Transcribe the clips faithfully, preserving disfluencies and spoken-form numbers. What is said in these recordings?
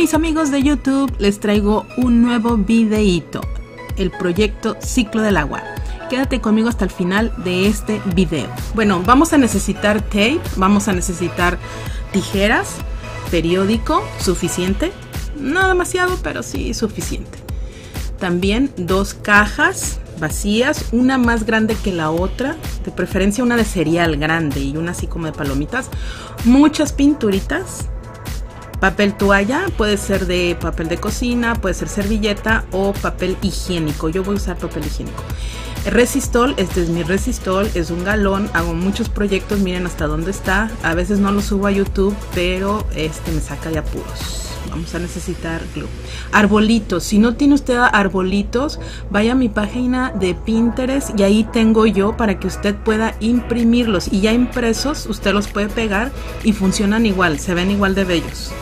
mis amigos de YouTube, les traigo un nuevo videíto, el proyecto Ciclo del Agua. Quédate conmigo hasta el final de este video. Bueno, vamos a necesitar tape, vamos a necesitar tijeras, periódico, suficiente, no demasiado, pero sí suficiente. También dos cajas vacías, una más grande que la otra, de preferencia una de cereal grande y una así como de palomitas. Muchas pinturitas, papel toalla, puede ser de papel de cocina, puede ser servilleta o papel higiénico. Yo voy a usar papel higiénico. Resistol, este es mi resistol, es un galón, hago muchos proyectos, miren hasta dónde está, a veces no lo subo a YouTube, pero este me saca de apuros. Vamos a necesitar glue. Arbolitos, si no tiene usted arbolitos, vaya a mi página de Pinterest y ahí tengo yo para que usted pueda imprimirlos, y ya impresos usted los puede pegar y funcionan igual, se ven igual de bellos.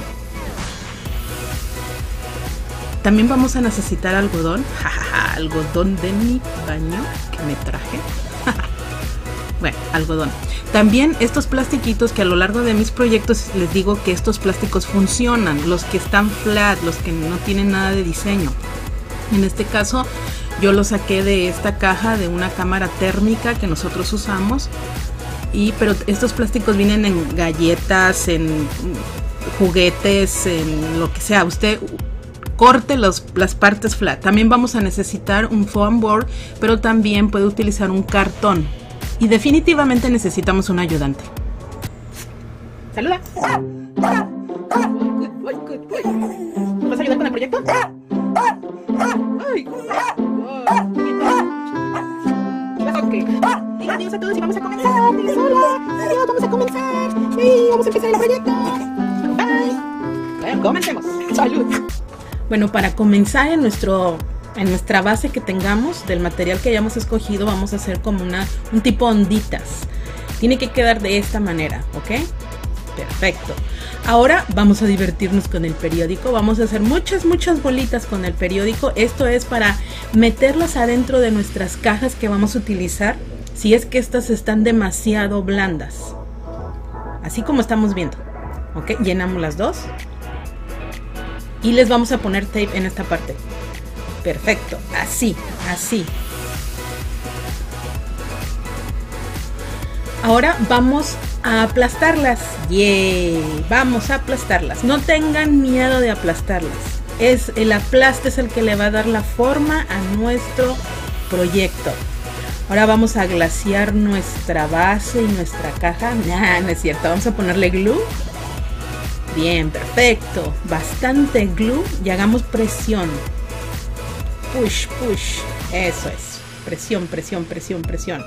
También vamos a necesitar algodón, jajaja, algodón de mi baño que me traje, bueno, algodón. También estos plastiquitos que a lo largo de mis proyectos les digo que estos plásticos funcionan, los que están flat, los que no tienen nada de diseño. En este caso yo lo saqué de esta caja de una cámara térmica que nosotros usamos, y, pero estos plásticos vienen en galletas, en juguetes, en lo que sea, usted corte los, las partes flat. También vamos a necesitar un foam board, pero también puede utilizar un cartón. Y definitivamente necesitamos un ayudante. ¡Saluda! ¿Vas a ayudar con el proyecto? Okay. Diga adiós a todos y vamos a comenzar. Hola, adiós, vamos a comenzar. Sí, vamos a empezar el proyecto. Bye. Bueno, comencemos. Salud. Bueno, para comenzar en, nuestro, en nuestra base que tengamos, del material que hayamos escogido, vamos a hacer como una, un tipo onditas. Tiene que quedar de esta manera, ¿ok? Perfecto. Ahora vamos a divertirnos con el periódico. Vamos a hacer muchas, muchas bolitas con el periódico. Esto es para meterlas adentro de nuestras cajas que vamos a utilizar, si es que estas están demasiado blandas. Así como estamos viendo, ¿ok? Llenamos las dos. Y les vamos a poner tape en esta parte. Perfecto, así, así. Ahora vamos a aplastarlas. ¡Yay! Vamos a aplastarlas. No tengan miedo de aplastarlas. Es el aplaste es el que le va a dar la forma a nuestro proyecto. Ahora vamos a glasear nuestra base y nuestra caja. Nah, no es cierto. Vamos a ponerle glue. Bien, perfecto. Bastante glue y hagamos presión. Push, push. Eso es. Presión, presión, presión, presión.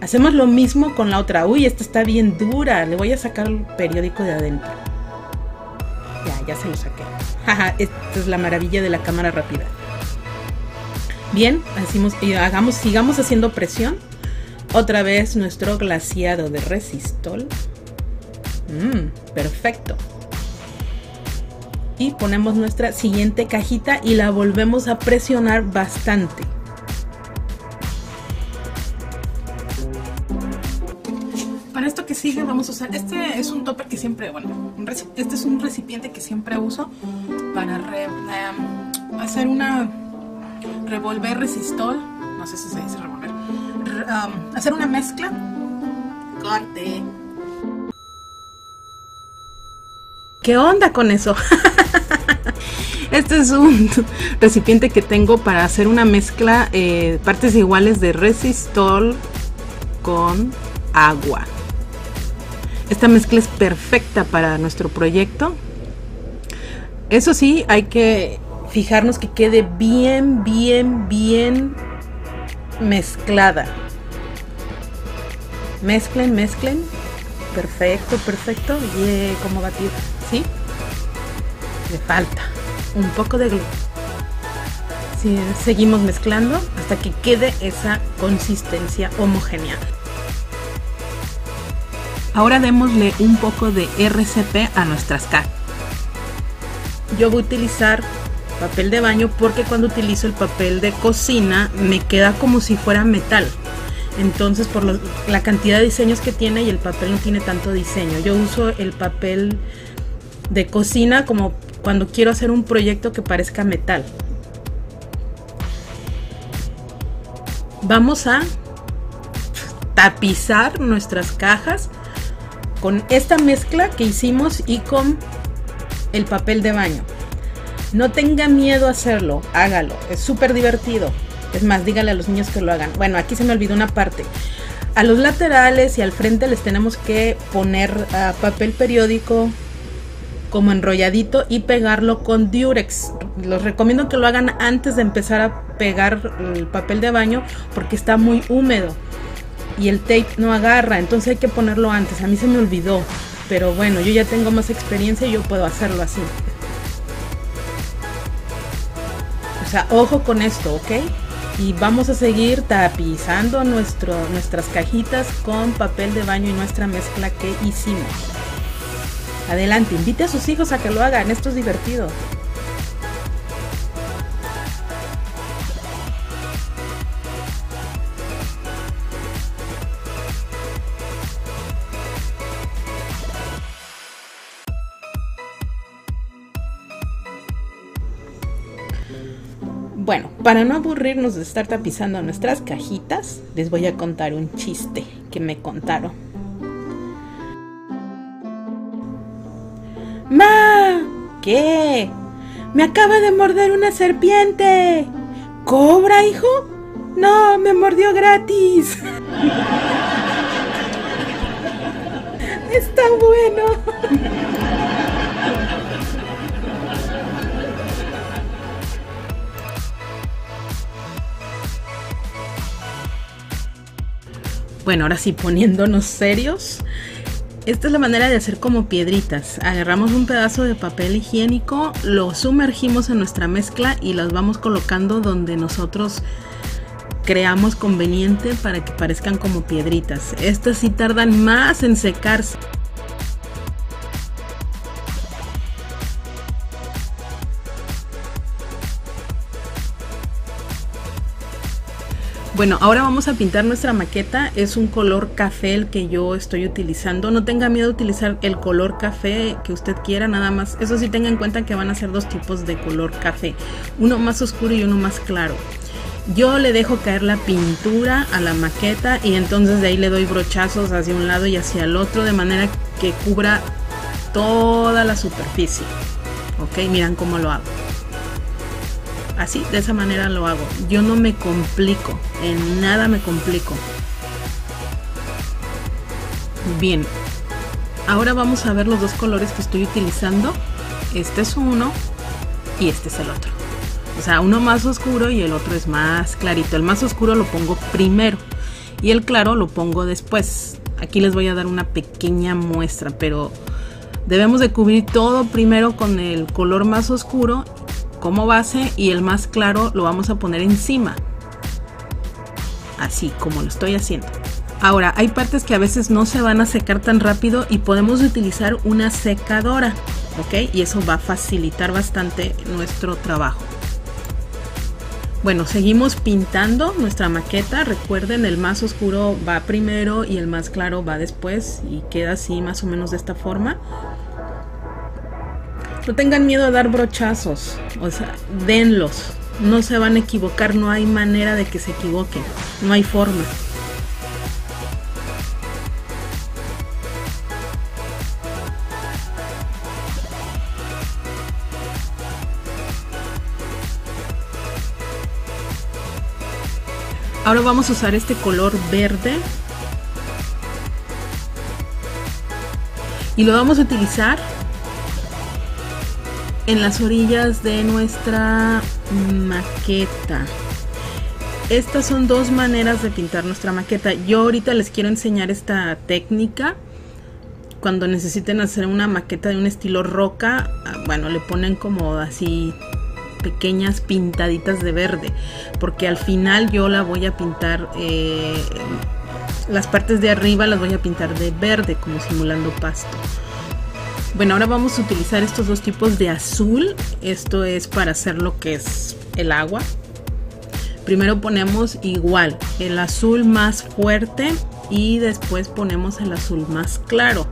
Hacemos lo mismo con la otra. Uy, esta está bien dura. Le voy a sacar el periódico de adentro. Ya, ya se lo saqué. Jaja, esta es la maravilla de la cámara rápida. Bien, hacemos, hagamos, sigamos haciendo presión. Otra vez nuestro glaseado de resistol. Mm, perfecto. Y ponemos nuestra siguiente cajita y la volvemos a presionar bastante. Para esto que sigue vamos a usar, este es un topper que siempre, bueno, un este es un recipiente que siempre uso para re, um, hacer una revolver resistol, no sé si se dice revolver, re, um, hacer una mezcla. Corte. ¿Qué onda con eso? Este es un recipiente que tengo para hacer una mezcla, eh, partes iguales de resistol con agua. Esta mezcla es perfecta para nuestro proyecto. Eso sí, hay que fijarnos que quede bien, bien, bien mezclada. Mezclen, mezclen. Perfecto, perfecto. Yeah, ¿cómo batir? ¿Sí? Le falta un poco de glue. Sí, seguimos mezclando hasta que quede esa consistencia homogénea. Ahora démosle un poco de R C P a nuestras cajas. Yo voy a utilizar papel de baño porque cuando utilizo el papel de cocina me queda como si fuera metal. Entonces por lo, la cantidad de diseños que tiene, y el papel no tiene tanto diseño. Yo uso el papel de cocina como cuando quiero hacer un proyecto que parezca metal. Vamos a tapizar nuestras cajas con esta mezcla que hicimos y con el papel de baño. No tenga miedo a hacerlo, hágalo, es súper divertido. Es más, dígale a los niños que lo hagan. Bueno, aquí se me olvidó una parte. A los laterales y al frente les tenemos que poner uh, papel periódico como enrolladito y pegarlo con Durex. Les recomiendo que lo hagan antes de empezar a pegar el papel de baño porque está muy húmedo y el tape no agarra, entonces hay que ponerlo antes. A mí se me olvidó, pero bueno, yo ya tengo más experiencia y yo puedo hacerlo así. O sea, ojo con esto, ¿ok? Y vamos a seguir tapizando nuestro, nuestras cajitas con papel de baño y nuestra mezcla que hicimos. Adelante, invite a sus hijos a que lo hagan, esto es divertido. Bueno, para no aburrirnos de estar tapizando nuestras cajitas, les voy a contar un chiste que me contaron. ¡Ma! ¿Qué? ¡Me acaba de morder una serpiente! ¿Cobra, hijo? ¡No, me mordió gratis! ¡Está bueno! Bueno, ahora sí, poniéndonos serios, esta es la manera de hacer como piedritas. Agarramos un pedazo de papel higiénico, lo sumergimos en nuestra mezcla y las vamos colocando donde nosotros creamos conveniente para que parezcan como piedritas. Estas sí tardan más en secarse. Bueno, ahora vamos a pintar nuestra maqueta. Es un color café el que yo estoy utilizando. No tenga miedo a utilizar el color café que usted quiera, nada más. Eso sí, tenga en cuenta que van a ser dos tipos de color café. Uno más oscuro y uno más claro. Yo le dejo caer la pintura a la maqueta y entonces de ahí le doy brochazos hacia un lado y hacia el otro de manera que cubra toda la superficie. Ok, miren cómo lo hago. Así, de esa manera lo hago. Yo no me complico, en nada me complico. Bien, ahora vamos a ver los dos colores que estoy utilizando. Este es uno y este es el otro. O sea, uno más oscuro y el otro es más clarito. El más oscuro lo pongo primero y el claro lo pongo después. Aquí les voy a dar una pequeña muestra, pero debemos de cubrir todo primero con el color más oscuro como base y el más claro lo vamos a poner encima, así como lo estoy haciendo. Ahora, hay partes que a veces no se van a secar tan rápido y podemos utilizar una secadora, ¿ok? Y eso va a facilitar bastante nuestro trabajo. Bueno, seguimos pintando nuestra maqueta. Recuerden, el más oscuro va primero y el más claro va después y queda así más o menos de esta forma. No tengan miedo a dar brochazos, o sea, denlos, no se van a equivocar, no hay manera de que se equivoquen, no hay forma. Ahora vamos a usar este color verde y lo vamos a utilizar en las orillas de nuestra maqueta. Estas son dos maneras de pintar nuestra maqueta. Yo ahorita les quiero enseñar esta técnica. Cuando necesiten hacer una maqueta de un estilo roca, bueno, le ponen como así pequeñas pintaditas de verde, porque al final yo la voy a pintar, eh, las partes de arriba las voy a pintar de verde, como simulando pasto. Bueno, ahora vamos a utilizar estos dos tipos de azul. Esto es para hacer lo que es el agua. Primero ponemos igual el azul más fuerte y después ponemos el azul más claro,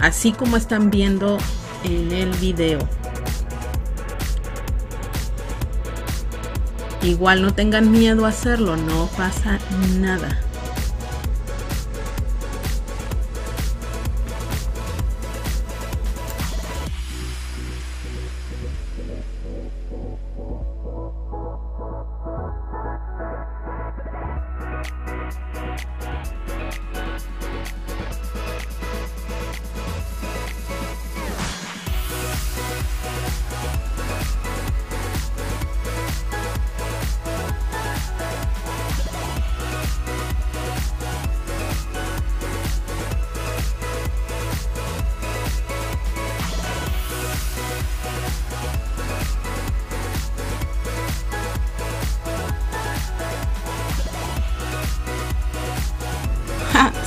así como están viendo en el video. Igual no tengan miedo a hacerlo, no pasa nada.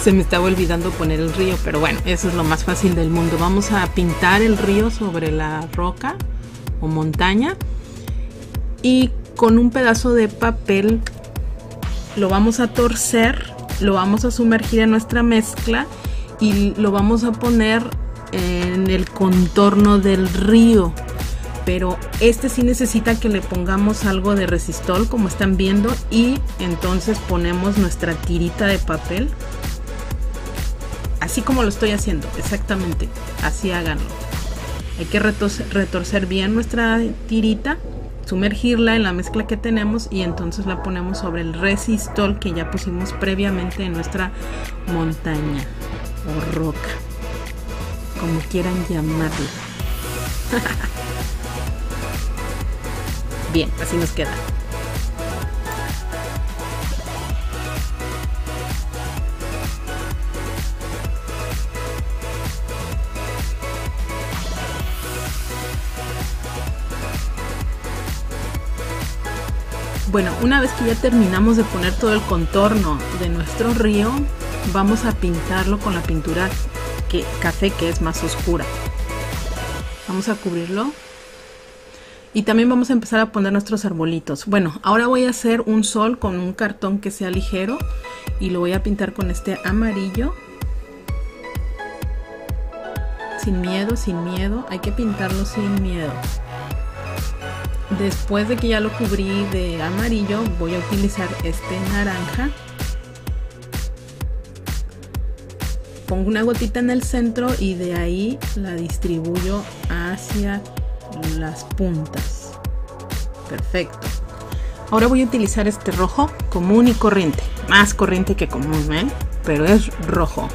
Se me estaba olvidando poner el río, pero bueno, eso es lo más fácil del mundo. Vamos a pintar el río sobre la roca o montaña y con un pedazo de papel lo vamos a torcer, lo vamos a sumergir en nuestra mezcla y lo vamos a poner en el contorno del río. Pero este sí necesita que le pongamos algo de resistol, como están viendo, y entonces ponemos nuestra tirita de papel. Así como lo estoy haciendo, exactamente, así háganlo. Hay que retorcer, retorcer bien nuestra tirita, sumergirla en la mezcla que tenemos y entonces la ponemos sobre el resistol que ya pusimos previamente en nuestra montaña o roca, como quieran llamarlo. Bien, así nos queda. Bueno, una vez que ya terminamos de poner todo el contorno de nuestro río, vamos a pintarlo con la pintura que, café, que es más oscura. Vamos a cubrirlo. Y también vamos a empezar a poner nuestros arbolitos. Bueno, ahora voy a hacer un sol con un cartón que sea ligero y lo voy a pintar con este amarillo. Sin miedo, sin miedo. Hay que pintarlo sin miedo. Después de que ya lo cubrí de amarillo, voy a utilizar este naranja. Pongo una gotita en el centro y de ahí la distribuyo hacia las puntas. Perfecto. Ahora voy a utilizar este rojo común y corriente. Más corriente que común, ¿eh? Pero es rojo.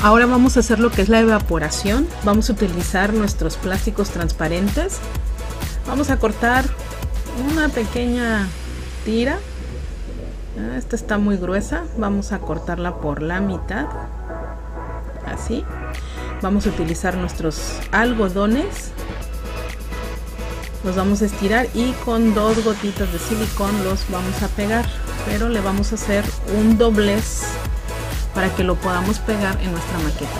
Ahora vamos a hacer lo que es la evaporación. Vamos a utilizar nuestros plásticos transparentes. Vamos a cortar una pequeña tira. Esta está muy gruesa. Vamos a cortarla por la mitad. Así. Vamos a utilizar nuestros algodones. Los vamos a estirar y con dos gotitas de silicón los vamos a pegar. Pero le vamos a hacer un doblez para que lo podamos pegar en nuestra maqueta,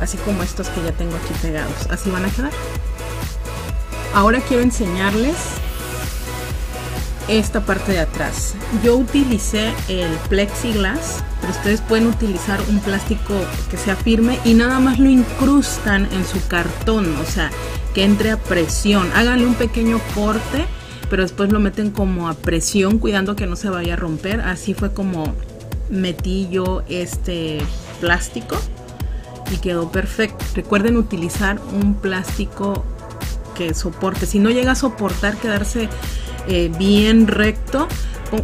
así como estos que ya tengo aquí pegados. Así van a quedar. Ahora quiero enseñarles esta parte de atrás. Yo utilicé el plexiglass, pero ustedes pueden utilizar un plástico que sea firme y nada más lo incrustan en su cartón, o sea, que entre a presión. Háganle un pequeño corte, pero después lo meten como a presión, cuidando que no se vaya a romper. Así fue como metí yo este plástico y quedó perfecto. Recuerden utilizar un plástico que soporte. Si no llega a soportar quedarse eh, bien recto,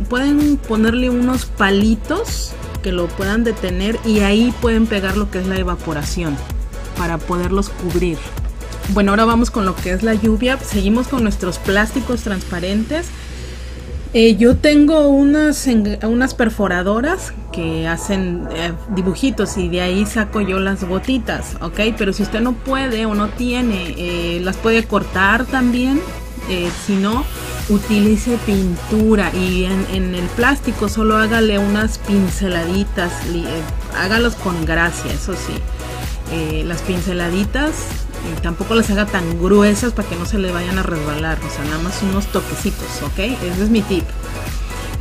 pueden ponerle unos palitos que lo puedan detener y ahí pueden pegar lo que es la evaporación para poderlos cubrir. Bueno, ahora vamos con lo que es la lluvia. Seguimos con nuestros plásticos transparentes. Eh, yo tengo unas, unas perforadoras que hacen eh, dibujitos y de ahí saco yo las gotitas, ¿ok? Pero si usted no puede o no tiene, eh, las puede cortar también. Eh, si no, utilice pintura y en, en el plástico solo hágale unas pinceladitas, eh, hágalos con gracia, eso sí. Eh, las pinceladitas eh, tampoco las haga tan gruesas para que no se le vayan a resbalar, o sea, nada más unos toquecitos, ¿ok? Ese es mi tip.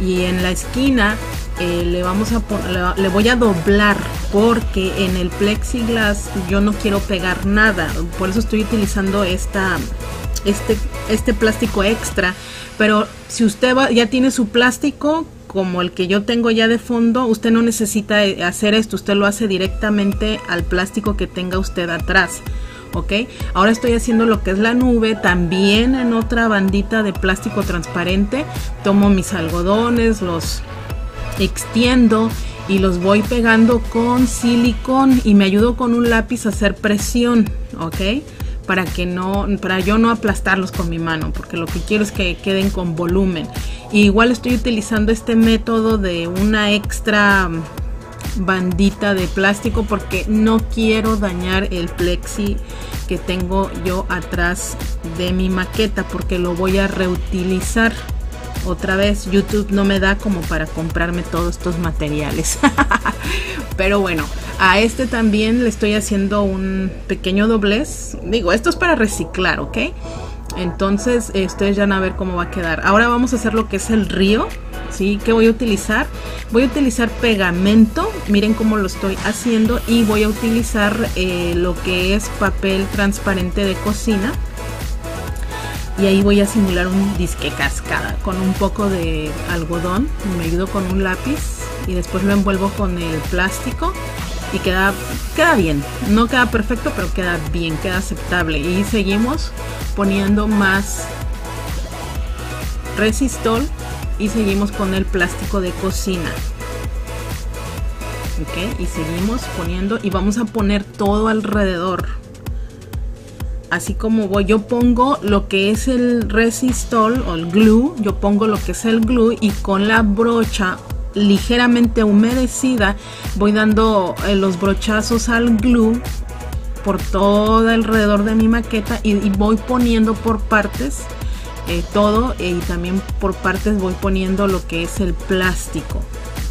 Y en la esquina eh, le vamos a le voy a doblar porque en el plexiglass yo no quiero pegar nada, por eso estoy utilizando esta, este, este plástico extra. Pero si usted va, ya tiene su plástico como el que yo tengo ya de fondo, usted no necesita hacer esto, usted lo hace directamente al plástico que tenga usted atrás. Ok, ahora estoy haciendo lo que es la nube también en otra bandita de plástico transparente. Tomo mis algodones, los extiendo y los voy pegando con silicón y me ayudo con un lápiz a hacer presión, ok, para que no, para yo no aplastarlos con mi mano, porque lo que quiero es que queden con volumen. Y igual estoy utilizando este método de una extra bandita de plástico porque no quiero dañar el plexi que tengo yo atrás de mi maqueta, porque lo voy a reutilizar otra vez. YouTube no me da como para comprarme todos estos materiales. Pero bueno, a este también le estoy haciendo un pequeño doblez. Digo, esto es para reciclar, ok. Entonces eh, ustedes ya van a ver cómo va a quedar. Ahora vamos a hacer lo que es el río, ¿sí? ¿Qué voy a utilizar? Voy a utilizar pegamento, miren cómo lo estoy haciendo, y voy a utilizar eh, lo que es papel transparente de cocina. Y ahí voy a simular un disque cascada con un poco de algodón, me ayudo con un lápiz y después lo envuelvo con el plástico. Y queda, queda bien, no queda perfecto, pero queda bien, queda aceptable. Y seguimos poniendo más resistol y seguimos con el plástico de cocina. Ok, y seguimos poniendo y vamos a poner todo alrededor. Así como voy, yo pongo lo que es el resistol o el glue, yo pongo lo que es el glue y con la brocha ligeramente humedecida voy dando eh, los brochazos al glue por todo alrededor de mi maqueta y, y voy poniendo por partes eh, todo eh, y también por partes voy poniendo lo que es el plástico,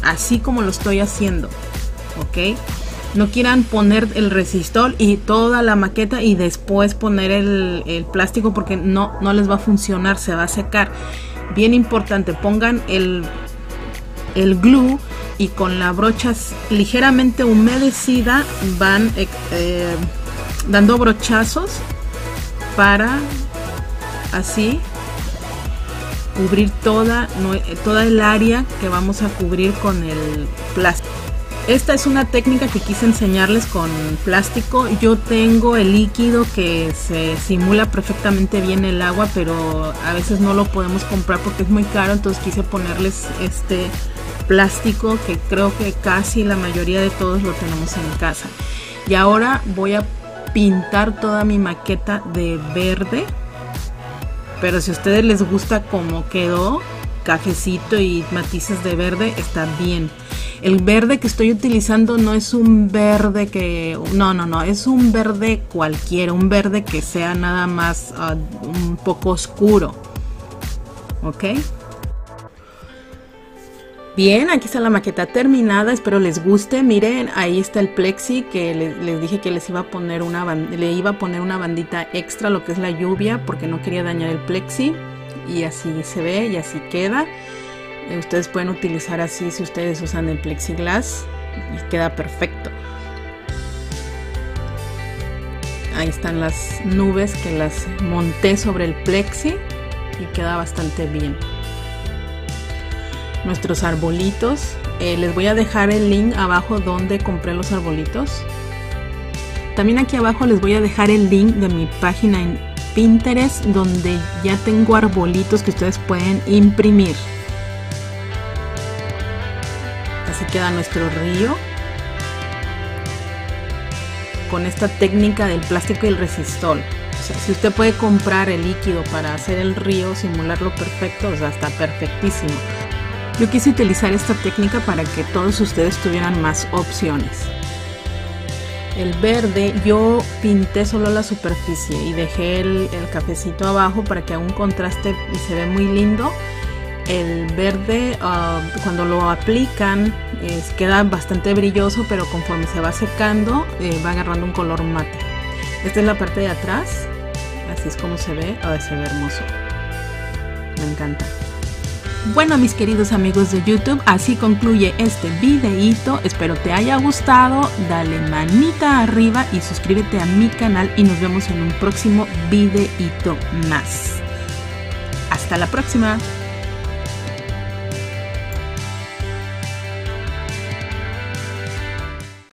así como lo estoy haciendo, ok. No quieran poner el resistol y toda la maqueta y después poner el, el plástico, porque no, no les va a funcionar, se va a secar. Bien importante, pongan el el glue y con la brocha ligeramente humedecida van eh, eh, dando brochazos para así cubrir toda, no, eh, toda el área que vamos a cubrir con el plástico. Esta es una técnica que quise enseñarles con plástico. Yo tengo el líquido que se simula perfectamente bien el agua, pero a veces no lo podemos comprar porque es muy caro, entonces quise ponerles este plástico que creo que casi la mayoría de todos lo tenemos en casa. Y ahora voy a pintar toda mi maqueta de verde, pero si a ustedes les gusta como quedó, cafecito y matices de verde, está bien. El verde que estoy utilizando no es un verde que... No, no, no. Es un verde cualquiera. Un verde que sea nada más uh, un poco oscuro. ¿Ok? Bien, aquí está la maqueta terminada. Espero les guste. Miren, ahí está el plexi que le, les dije que les iba a poner una le iba a poner una bandita extra, lo que es la lluvia, porque no quería dañar el plexi. Y así se ve y así queda. Ustedes pueden utilizar así si ustedes usan el plexiglass y queda perfecto. Ahí están las nubes que las monté sobre el plexi y queda bastante bien. Nuestros arbolitos, eh, les voy a dejar el link abajo donde compré los arbolitos. También aquí abajo les voy a dejar el link de mi página en Pinterest donde ya tengo arbolitos que ustedes pueden imprimir. Así queda nuestro río con esta técnica del plástico y el resistol. O sea, si usted puede comprar el líquido para hacer el río, simularlo perfecto, o sea, está perfectísimo. Yo quise utilizar esta técnica para que todos ustedes tuvieran más opciones. El verde yo pinté solo la superficie y dejé el, el cafecito abajo para que haga un contraste y se ve muy lindo. El verde uh, cuando lo aplican es, queda bastante brilloso, pero conforme se va secando eh, va agarrando un color mate. Esta es la parte de atrás, así es como se ve. Oh, se ve hermoso, me encanta. Bueno, mis queridos amigos de YouTube, así concluye este videíto. Espero te haya gustado. Dale manita arriba y suscríbete a mi canal y nos vemos en un próximo videíto más. Hasta la próxima.